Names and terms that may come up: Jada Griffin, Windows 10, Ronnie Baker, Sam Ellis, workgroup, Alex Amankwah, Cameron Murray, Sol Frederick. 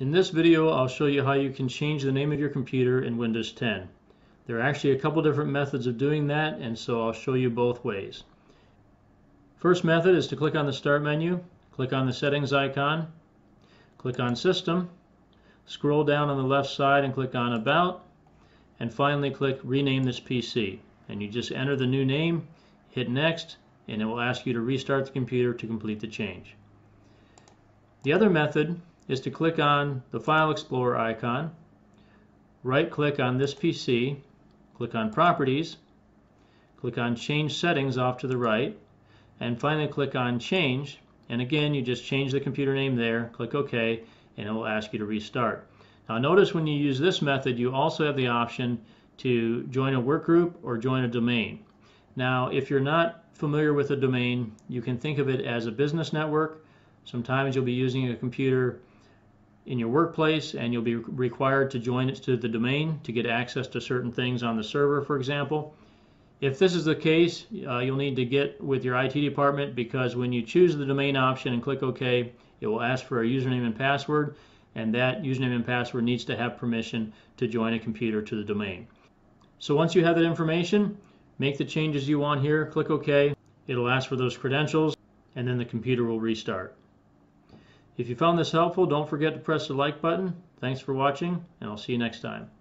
In this video, I'll show you how you can change the name of your computer in Windows 10. There are actually a couple different methods of doing that, and so I'll show you both ways. First method is to click on the Start menu, click on the Settings icon, click on System, scroll down on the left side and click on About, and finally click Rename this PC. And you just enter the new name, hit Next, and it will ask you to restart the computer to complete the change. The other method is to click on the File Explorer icon, right-click on this PC, click on Properties, click on Change Settings off to the right, and finally click on Change, and again you just change the computer name there, click OK, and it will ask you to restart. Now notice when you use this method you also have the option to join a workgroup or join a domain. Now if you're not familiar with a domain, you can think of it as a business network. Sometimes you'll be using a computer in your workplace and you'll be required to join it to the domain to get access to certain things on the server, for example. If this is the case, you'll need to get with your IT department, because when you choose the domain option and click OK, it will ask for a username and password, and that username and password needs to have permission to join a computer to the domain. So once you have that information, make the changes you want here, click OK, it'll ask for those credentials, and then the computer will restart. If you found this helpful, don't forget to press the like button. Thanks for watching, and I'll see you next time.